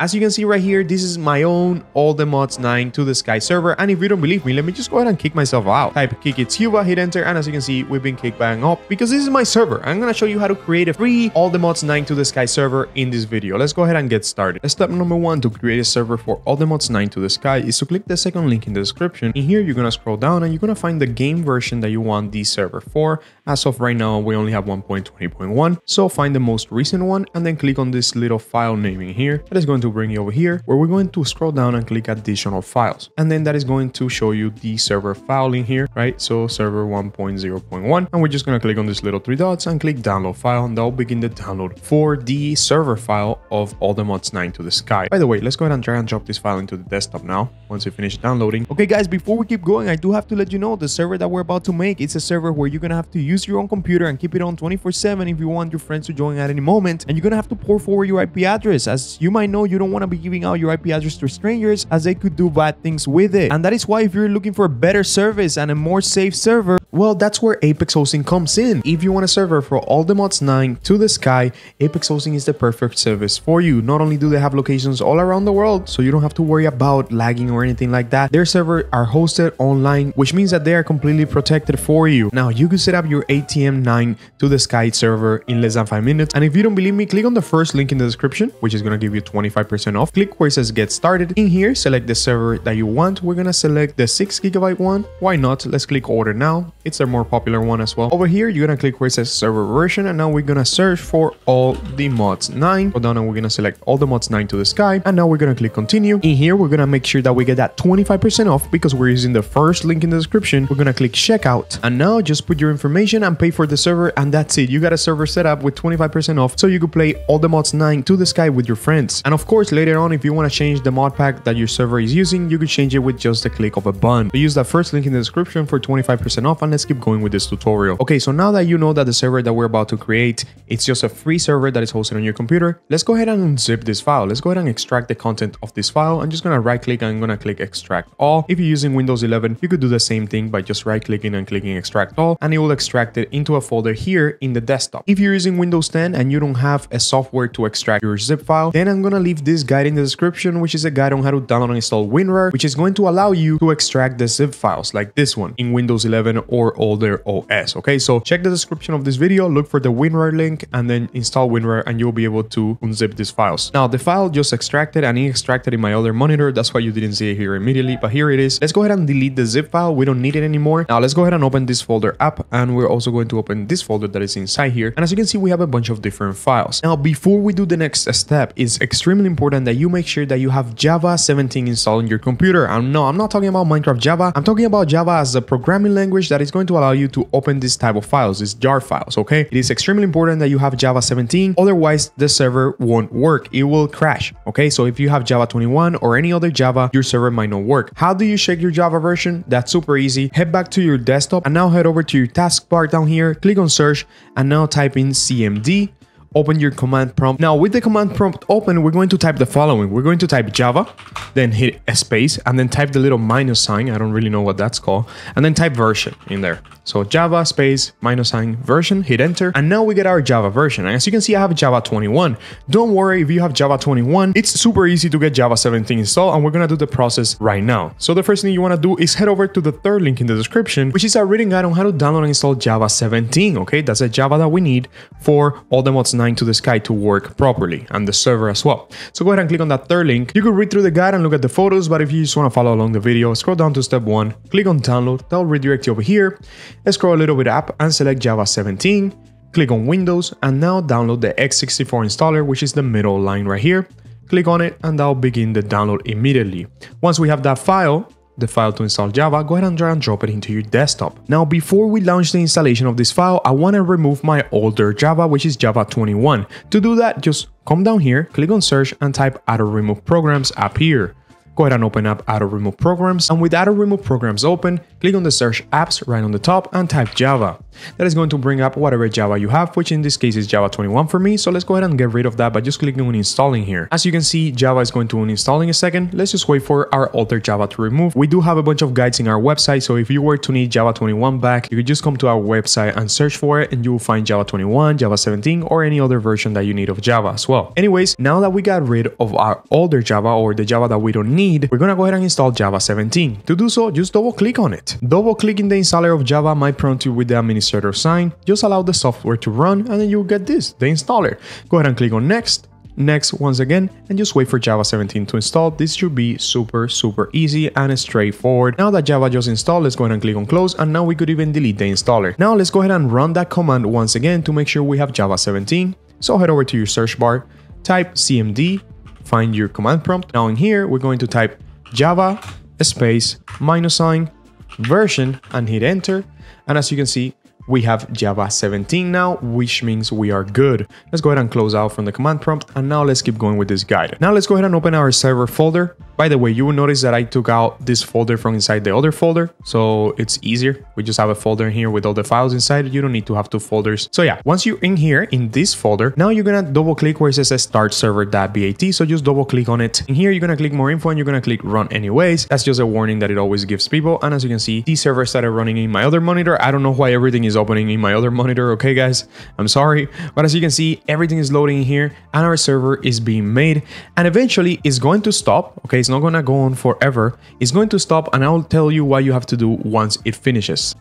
As you can see right here, this is my own All the Mods 9 to the Sky server. And if you don't believe me, let me just go ahead and kick myself out. Type kick ItzCuba, hit enter, and as you can see, we've been kicked bang up because this is my server. I'm gonna show you how to create a free All the Mods 9 to the Sky server in this video. Let's go ahead and get started. Step number one to create a server for All the Mods 9 to the Sky is to click the second link in the description. In here, you're gonna scroll down and you're gonna find the game version that you want the server for. As of right now, we only have 1.20.1. So find the most recent one and then click on this little file name in here. That is going to bring you over here where we're going to scroll down and click additional files. And then that is going to show you the server file in here, right? So server 1.0.1, and we're just going to click on these little three dots and click download file, and that'll begin the download for the server file of All the Mods 9 to the Sky. By the way, let's go ahead and try and drop this file into the desktop now once we finish downloading. Okay guys, before we keep going, I do have to let you know the server that we're about to make, it's a server where you're going to have to use your own computer and keep it on 24/7 if you want your friends to join at any moment, and you're going to have to port forward your IP address, as you might know you don't want to be giving out your IP address to strangers as they could do bad things with it. And that is why if you're looking for a better service and a more safe server, well, that's where Apex Hosting comes in. If you want a server for All the Mods 9 to the Sky, Apex Hosting is the perfect service for you. Not only do they have locations all around the world, so you don't have to worry about lagging or anything like that. Their servers are hosted online, which means that they are completely protected for you. Now, you can set up your ATM 9 to the Sky server in less than 5 minutes. And if you don't believe me, click on the first link in the description, which is going to give you 25% off. Click where it says get started. In here, select the server that you want. We're going to select the 6 GB one. Why not? Let's click order now. It's a more popular one as well. Over here, you're going to click where it says server version, and now we're going to search for All the Mods 9. Go down and we're going to select All the Mods 9 to the Sky, and now we're going to click continue. In here, we're going to make sure that we get that 25% off because we're using the first link in the description. We're going to click checkout, and now just put your information and pay for the server, and that's it. You got a server set up with 25% off so you could play All the Mods 9 to the Sky with your friends. And of course, later on, if you want to change the mod pack that your server is using, you could change it with just a click of a button. Use that first link in the description for 25% off, and let's keep going with this tutorial. Okay, so now that you know that the server that we're about to create, it's just a free server that is hosted on your computer, let's go ahead and unzip this file. Let's go ahead and extract the content of this file. I'm just going to right click and I'm going to click extract all. If you're using Windows 11, you could do the same thing by just right clicking and clicking extract all, and it will extract it into a folder here in the desktop. If you're using Windows 10 and you don't have a software to extract your zip file, then I'm going to leave this guide in the description, which is a guide on how to download and install WinRAR, which is going to allow you to extract the zip files like this one in Windows 11 or older OS. Okay, so check the description of this video, look for the WinRAR link, and then install WinRAR, and you'll be able to unzip these files. Now the file just extracted, and it extracted in my other monitor, that's why you didn't see it here immediately, but here it is. Let's go ahead and delete the zip file, we don't need it anymore. Now let's go ahead and open this folder up, and we're also going to open this folder that is inside here, and as you can see we have a bunch of different files. Now before we do the next step, it's extremely important that you make sure that you have Java 17 installed on your computer. And no, I'm not talking about Minecraft Java, I'm talking about Java as a programming language that is going to allow you to open this type of files, these jar files. Okay, it is extremely important that you have Java 17, otherwise the server won't work, it will crash. Okay, so if you have Java 21 or any other Java, your server might not work. How do you check your Java version? That's super easy. Head back to your desktop and now head over to your taskbar down here, click on search, and now type in cmd. Open your command prompt. Now with the command prompt open, we're going to type the following. We're going to type Java, then hit a space, and then type the little minus sign. I don't really know what that's called. And then type version in there. So Java space minus sign version, hit enter. And now we get our Java version. And as you can see, I have Java 21. Don't worry if you have Java 21, it's super easy to get Java 17 installed, and we're going to do the process right now. So the first thing you want to do is head over to the third link in the description, which is a written guide on how to download and install Java 17. Okay, that's a Java that we need for All the Mods 9 to the Sky to work properly, and the server as well. So go ahead and click on that third link. You could read through the guide and look at the photos, but if you just want to follow along the video, scroll down to step 1, click on download, that'll redirect you over here. Let's scroll a little bit up and select Java 17, click on Windows, and now download the x64 installer, which is the middle line right here. Click on it and that'll begin the download immediately. Once we have that file, the file to install Java, go ahead and drag and drop it into your desktop. Now before we launch the installation of this file, I want to remove my older Java, which is Java 21. To do that, just come down here, click on search, and type auto remove programs up here. Go ahead and open up auto remove programs, and with auto remove programs open, click on the search apps right on the top and type Java. That is going to bring up whatever Java you have, which in this case is Java 21 for me, so let's go ahead and get rid of that by just clicking on uninstalling here. As you can see, Java is going to uninstall in a second. Let's just wait for our older Java to remove. We do have a bunch of guides in our website, so if you were to need Java 21 back, you could just come to our website and search for it, and you will find Java 21, Java 17, or any other version that you need of Java as well. Anyways, now that we got rid of our older Java, or the Java that we don't need, we're gonna go ahead and install Java 17. To do so, just double click on it. Double clicking the installer of Java might prompt you with the administrator sign. Just allow the software to run, and then you'll get this, the installer. Go ahead and click on next. Next once again, and just wait for Java 17 to install. This should be super easy and straightforward. Now that Java just installed, let's go ahead and click on close, and now we could even delete the installer. Now let's go ahead and run that command once again to make sure we have Java 17. So head over to your search bar, type cmd, find your command prompt. Now in here, we're going to type Java space -- version and hit enter, and as you can see, we have Java 17 now, which means we are good. Let's go ahead and close out from the command prompt, and now let's keep going with this guide. Now let's go ahead and open our server folder. By the way, you will notice that I took out this folder from inside the other folder, so it's easier. We just have a folder in here with all the files inside. You don't need to have two folders. So yeah, once you're in here in this folder, now you're gonna double click where it says start server.bat, so just double click on it. In here, you're gonna click more info, and you're gonna click run anyways. That's just a warning that it always gives people, and as you can see, the server started running in my other monitor. I don't know why everything is opening in my other monitor, okay guys, I'm sorry, but as you can see, everything is loading in here and our server is being made, and eventually it's going to stop. Okay, it's not gonna go on forever, it's going to stop, and I'll tell you what you have to do once it finishes.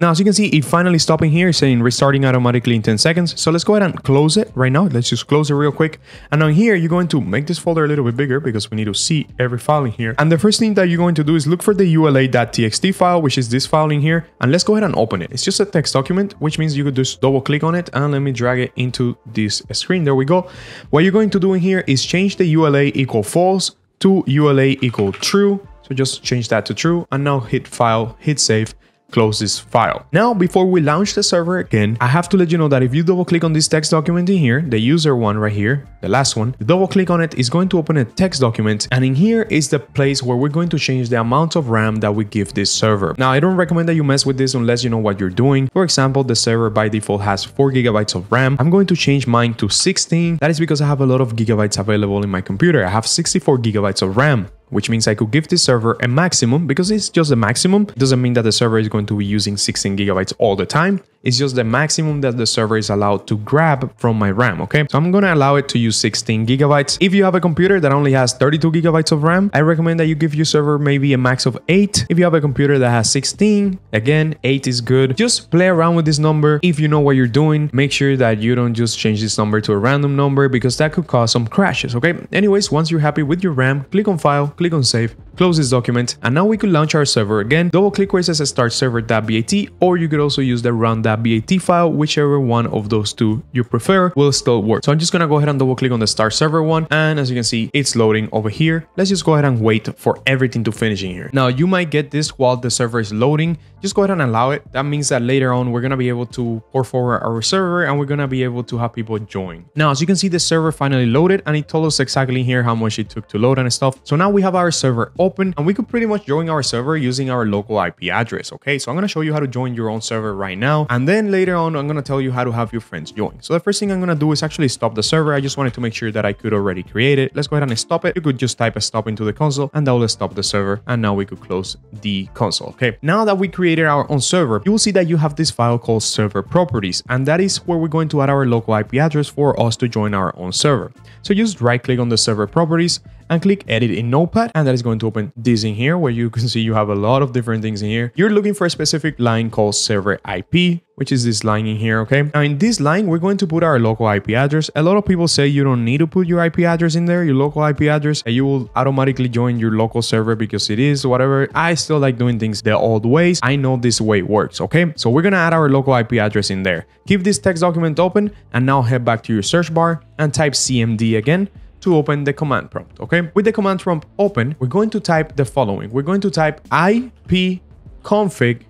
Now, as you can see, it finally stopping here, saying restarting automatically in 10 seconds. So let's go ahead and close it right now. Let's just close it real quick. And on here, you're going to make this folder a little bit bigger because we need to see every file in here. And the first thing that you're going to do is look for the ula.txt file, which is this file in here. And let's go ahead and open it. It's just a text document, which means you could just double click on it, and let me drag it into this screen. There we go. What you're going to do in here is change the ula=false to ula=true. So just change that to true, and now hit file, hit save. Close this file. Now, before we launch the server again, I have to let you know that if you double click on this text document in here, the user one right here, the last one, double click on it is going to open a text document, and in here is the place where we're going to change the amount of RAM that we give this server. Now, I don't recommend that you mess with this unless you know what you're doing. For example, the server by default has 4 GB of RAM. I'm going to change mine to 16. That is because I have a lot of gigabytes available in my computer. I have 64 GB of RAM, which means I could give this server a maximum because it's just the maximum. It doesn't mean that the server is going to be using 16 GB all the time. It's just the maximum that the server is allowed to grab from my RAM, okay? So I'm gonna allow it to use 16 GB. If you have a computer that only has 32 GB of RAM, I recommend that you give your server maybe a max of 8. If you have a computer that has 16, again, 8 is good. Just play around with this number. If you know what you're doing, make sure that you don't just change this number to a random number because that could cause some crashes, okay? Anyways, once you're happy with your RAM, click on file, click on save, close this document, and now we could launch our server again. Double click where it says start server.bat, or you could also use the run.bat file, whichever one of those two you prefer will still work. So I'm just gonna go ahead and double click on the start server one, and as you can see, it's loading over here. Let's just go ahead and wait for everything to finish in here. Now, you might get this while the server is loading. Just go ahead and allow it. That means that later on we're gonna be able to port forward our server, and we're gonna be able to have people join. Now, as you can see, the server finally loaded, and it told us exactly here how much it took to load and stuff. So now we have our server open, and we could pretty much join our server using our local IP address. Okay, so I'm gonna show you how to join your own server right now, and then later on I'm gonna tell you how to have your friends join. So the first thing I'm gonna do is actually stop the server. I just wanted to make sure that I could already create it. Let's go ahead and stop it. You could just type a stop into the console, and that will stop the server, and now we could close the console. Okay, now that we created our own server, you will see that you have this file called server properties, and that is where we're going to add our local IP address for us to join our own server. So just right click on the server properties and click edit in Notepad, and that is going to open this in here, where you can see you have a lot of different things in here. You're looking for a specific line called server IP, which is this line in here, okay? Now in this line, we're going to put our local IP address. A lot of people say you don't need to put your IP address in there, your local IP address, and you will automatically join your local server because it is whatever. I still like doing things the old ways. I know this way works, okay? So we're gonna add our local IP address in there. Keep this text document open, and now head back to your search bar and type CMD again to open the command prompt, okay? With the command prompt open, we're going to type the following. We're going to type ipconfig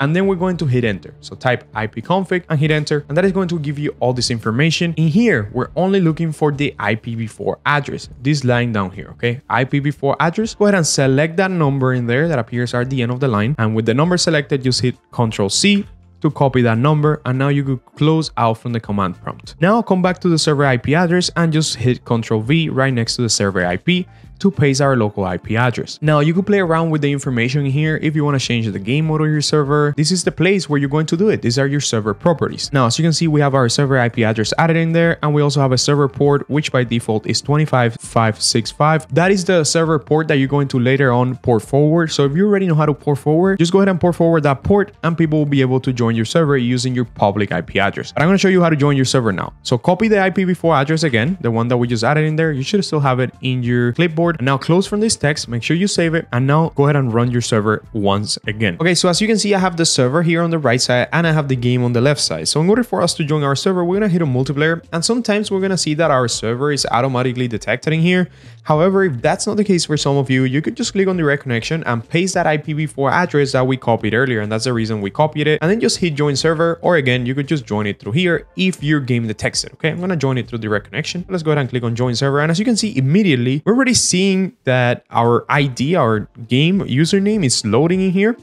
and then we're going to hit enter. So type ipconfig and hit enter, and that is going to give you all this information. In here, we're only looking for the IPv4 address, this line down here, okay? IPv4 address, go ahead and select that number in there that appears at the end of the line. And with the number selected, just hit Ctrl+C to copy that number, and now you could close out from the command prompt. Now come back to the server IP address and just hit Ctrl+V right next to the server IP to paste our local IP address. Now you could play around with the information here if you want to change the game mode of your server. This is the place where you're going to do it. These are your server properties. Now, as you can see, we have our server IP address added in there, and we also have a server port, which by default is 25565. That is the server port that you're going to later on port forward. So if you already know how to port forward, just go ahead and port forward that port, and people will be able to join your server using your public IP address. But I'm going to show you how to join your server now. So copy the IPv4 address again, the one that we just added in there. You should still have it in your clipboard. And now close from this text, make sure you save it, and now go ahead and run your server once again. Okay, so as you can see, I have the server here on the right side and I have the game on the left side. So in order for us to join our server, we're gonna hit on multiplayer, and sometimes we're gonna see that our server is automatically detected in here. However, if that's not the case for some of you, you could just click on direct connection and paste that IPv4 address that we copied earlier, and that's the reason we copied it, and then just hit join server, or again, you could just join it through here if your game detects it. Okay, I'm gonna join it through direct connection. Let's go ahead and click on join server, and as you can see, immediately we're already seeing that our ID, our game username, is loading in here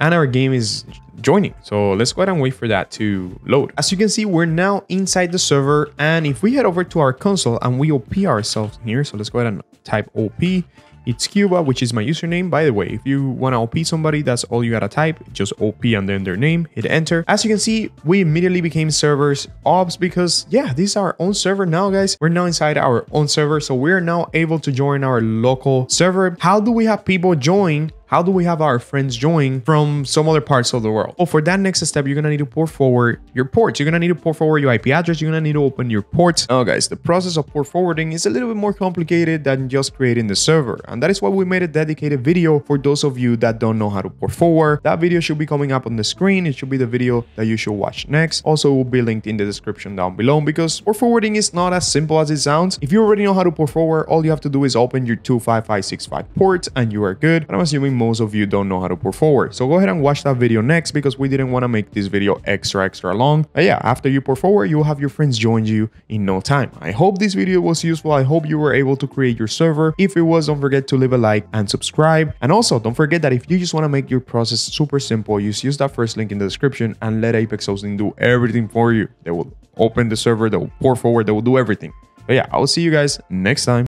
and our game is joining. So let's go ahead and wait for that to load. As you can see, we're now inside the server, and if we head over to our console and we OP ourselves in here, so let's go ahead and type OP ItzCuba, which is my username. By the way, if you want to OP somebody, that's all you gotta type, just OP and then their name, hit enter. As you can see, we immediately became servers ops because yeah, this is our own server now, guys. We're now inside our own server, so we're now able to join our local server. How do we have people join? How do we have our friends join from some other parts of the world? Well, for that next step, you're gonna need to port forward your ports. You're gonna need to port forward your IP address. You're gonna need to open your ports. Now, guys, the process of port forwarding is a little bit more complicated than just creating the server. And that is why we made a dedicated video for those of you that don't know how to port forward. That video should be coming up on the screen. It should be the video that you should watch next. Also, it will be linked in the description down below because port forwarding is not as simple as it sounds. If you already know how to port forward, all you have to do is open your 25565 ports and you are good. But I'm assuming most of you don't know how to port forward, so go ahead and watch that video next because we didn't want to make this video extra long. But yeah, after you port forward, you'll have your friends join you in no time. I hope this video was useful. I hope you were able to create your server. If it was, don't forget to leave a like and subscribe, and also don't forget that if you just want to make your process super simple, just use that first link in the description and let Apex Hosting do everything for you. They will open the server, they will port forward, they will do everything. But yeah, I'll see you guys next time.